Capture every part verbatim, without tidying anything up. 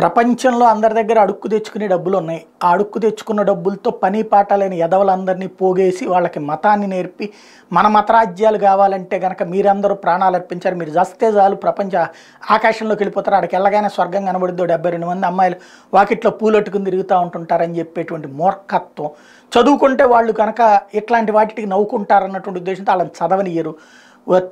ప్రపంచంలో అందరి దగ్గర అడుక్కు తెచ్చుకునే డబ్బులు ఉన్నాయి. ఆ అడుక్కు తెచ్చుకున్న డబ్బులతో పని పాటలేని యదవలందర్నీ పోగేసి వాళ్ళకి మతాన్ని నేర్పి మన మతరాజ్యాలు కావాలంటే గనక మీరందరూ ప్రాణాలు అర్పించారు. మీరు జస్తే చాలు ప్రపంచ ఆకాశంలోకి వెళ్ళిపోతారు. అక్కడికి వెళ్ళగానే స్వర్గం కనబడుద్దో డెబ్బై రెండు మంది అమ్మాయిలు వాకిట్లో పూలట్టుకుని తిరుగుతూ ఉంటుంటారని చెప్పేటువంటి మూర్ఖత్వం. చదువుకుంటే వాళ్ళు కనుక ఇట్లాంటి వాటికి నవ్వుకుంటారన్నటువంటి ఉద్దేశంతో వాళ్ళని చదవనియరు,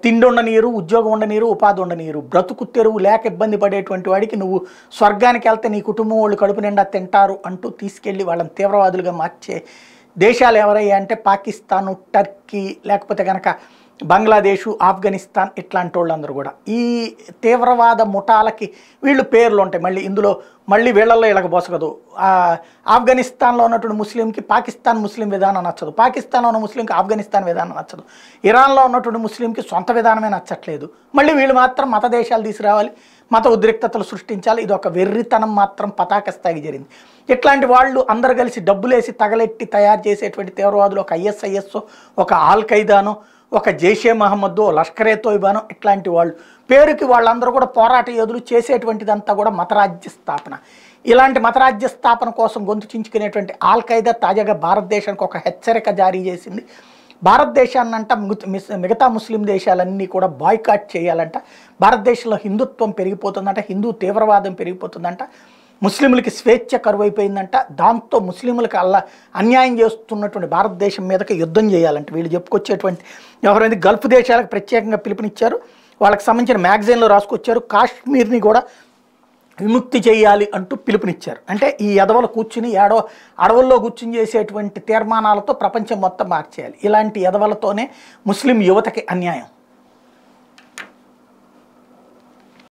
తిండి ఉండనీరు, ఉద్యోగం ఉండనీరు, ఉపాధి ఉండనీరు. బ్రతుకు తెరువు లేక ఇబ్బంది పడేటువంటి వాడికి నువ్వు స్వర్గానికి వెళ్తే నీ కుటుంబం వాళ్ళు కడుపు నిండా తింటారు అంటూ తీసుకెళ్ళి వాళ్ళని తీవ్రవాదులుగా మార్చే దేశాలు ఎవరయ్యా అంటే పాకిస్తాను, టర్కీ, లేకపోతే కనుక బంగ్లాదేశు, ఆఫ్ఘనిస్తాన్, ఇట్లాంటి వాళ్ళందరూ కూడా ఈ తీవ్రవాద ముఠాలకి వీళ్ళు పేర్లు ఉంటాయి. మళ్ళీ ఇందులో మళ్ళీ వీళ్ళల్లో వీళ్ళకి పోసగదు. ఆఫ్ఘనిస్తాన్లో ఉన్నటువంటి ముస్లింకి పాకిస్తాన్ ముస్లిం విధానం నచ్చదు, పాకిస్తాన్లో ఉన్న ముస్లింకి ఆఫ్ఘనిస్తాన్ విధానం నచ్చదు, ఇరాన్లో ఉన్నటువంటి ముస్లింకి సొంత విధానమే నచ్చట్లేదు. మళ్ళీ వీళ్ళు మాత్రం మత దేశాలు తీసుకురావాలి, మత ఉద్రిక్తతలు సృష్టించాలి. ఇది ఒక వెర్రితనం మాత్రం పతాక స్థాయికి జరిగింది. ఇట్లాంటి వాళ్ళు అందరు కలిసి డబ్బులేసి తగలెట్టి తయారు చేసేటువంటి తీవ్రవాదులు ఒక ఐఎస్ఐఎస్, ఒక ఆల్ ఖైదాను, ఒక జైషే మహమ్మద్, లష్కరే తోయిబాను, ఇట్లాంటి వాళ్ళు పేరుకి వాళ్ళందరూ కూడా పోరాట యోధులు. చేసేటువంటిదంతా కూడా మతరాజ్య స్థాపన. ఇలాంటి మతరాజ్య స్థాపన కోసం గొంతు చించుకునేటువంటి ఆల్ ఖైదా తాజాగా భారతదేశానికి ఒక హెచ్చరిక జారీ చేసింది. భారతదేశాన్నంట మిగతా ముస్లిం దేశాలన్నీ కూడా బాయ్కాట్ చేయాలంట, భారతదేశంలో హిందుత్వం పెరిగిపోతుందంట, హిందూ తీవ్రవాదం పెరిగిపోతుందంట, ముస్లింలకి స్వేచ్ఛ కరువైపోయిందంట, దాంతో ముస్లింలకు అలా అన్యాయం చేస్తున్నటువంటి భారతదేశం మీదకి యుద్ధం చేయాలంటే వీళ్ళు చెప్పుకొచ్చేటువంటి ఎవరైనా గల్ఫ్ దేశాలకు ప్రత్యేకంగా పిలుపునిచ్చారు, వాళ్ళకి సంబంధించిన మ్యాగజైన్లో రాసుకొచ్చారు. కాశ్మీర్ని కూడా విముక్తి చేయాలి అంటూ పిలుపునిచ్చారు. అంటే ఈ యదవలు కూర్చుని ఏడో అడవుల్లో కూర్చుని చేసేటువంటి తీర్మానాలతో ప్రపంచం మొత్తం మార్చేయాలి. ఇలాంటి యదవలతోనే ముస్లిం యువతకి అన్యాయం.